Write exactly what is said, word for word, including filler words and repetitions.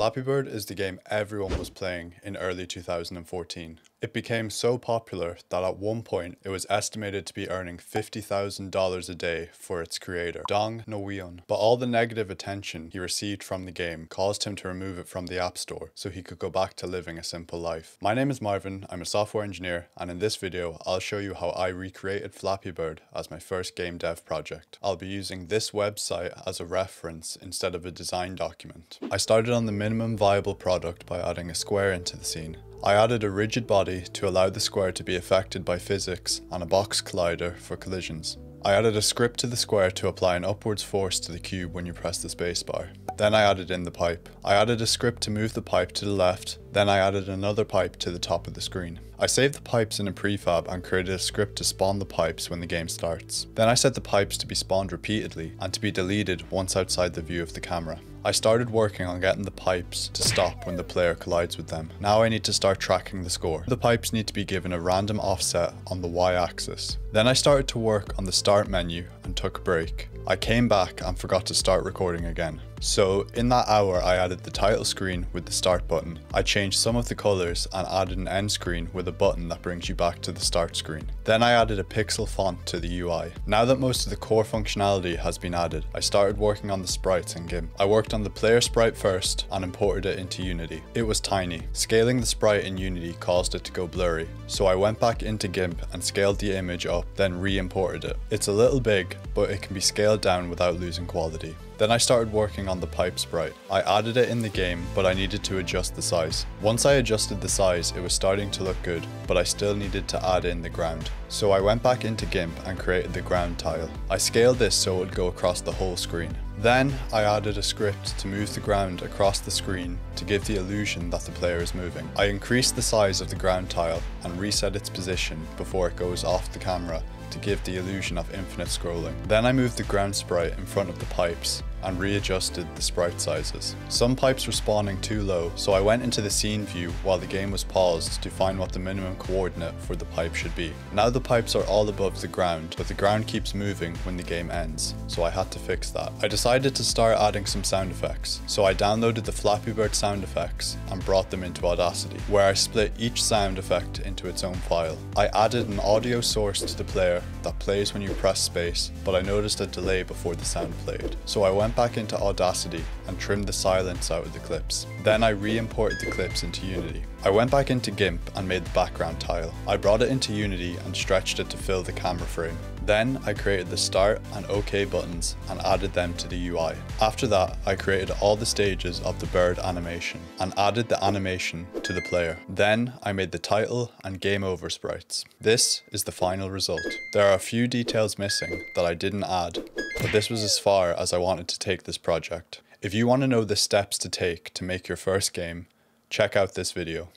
Flappy Bird is the game everyone was playing in early two thousand fourteen. It became so popular that at one point it was estimated to be earning fifty thousand dollars a day for its creator, Dong Nguyen. But all the negative attention he received from the game caused him to remove it from the App Store so he could go back to living a simple life. My name is Marvin, I'm a software engineer, and in this video I'll show you how I recreated Flappy Bird as my first game dev project. I'll be using this website as a reference instead of a design document. I started on the minimum viable product by adding a square into the scene. I added a rigid body to allow the square to be affected by physics and a box collider for collisions. I added a script to the square to apply an upwards force to the cube when you press the spacebar. Then I added in the pipe. I added a script to move the pipe to the left, then I added another pipe to the top of the screen. I saved the pipes in a prefab and created a script to spawn the pipes when the game starts. Then I set the pipes to be spawned repeatedly and to be deleted once outside the view of the camera. I started working on getting the pipes to stop when the player collides with them. Now I need to start tracking the score. The pipes need to be given a random offset on the y-axis. Then I started to work on the start menu and took a break. I came back and forgot to start recording again. So in that hour I added the title screen with the start button. I changed some of the colours and added an end screen with a button that brings you back to the start screen. Then I added a pixel font to the U I. Now that most of the core functionality has been added, I started working on the sprites in GIMP. I worked on the player sprite first and imported it into Unity. It was tiny. Scaling the sprite in Unity caused it to go blurry, so I went back into GIMP and scaled the image up, then re-imported it. It's a little big, but it can be scaled down without losing quality. Then I started working on the pipe sprite. I added it in the game, but I needed to adjust the size. Once I adjusted the size, it was starting to look good, but I still needed to add in the ground. So I went back into GIMP and created the ground tile. I scaled this so it would go across the whole screen. Then I added a script to move the ground across the screen to give the illusion that the player is moving. I increased the size of the ground tile and reset its position before it goes off the camera to give the illusion of infinite scrolling. Then I moved the ground sprite in front of the pipes and readjusted the sprite sizes. Some pipes were spawning too low, so I went into the scene view while the game was paused to find what the minimum coordinate for the pipe should be. Now the pipes are all above the ground, but the ground keeps moving when the game ends, so I had to fix that. I decided to start adding some sound effects, so I downloaded the Flappy Bird sound effects and brought them into Audacity, where I split each sound effect into its own file. I added an audio source to the player that plays when you press space, but I noticed a delay before the sound played, so I went back into Audacity and trimmed the silence out of the clips. Then I re-imported the clips into Unity. I went back into GIMP and made the background tile. I brought it into Unity and stretched it to fill the camera frame. Then I created the start and OK buttons and added them to the U I. After that, I created all the stages of the bird animation and added the animation to the player. Then I made the title and game over sprites. This is the final result. There are a few details missing that I didn't add, but this was as far as I wanted to take this project. If you want to know the steps to take to make your first game, check out this video.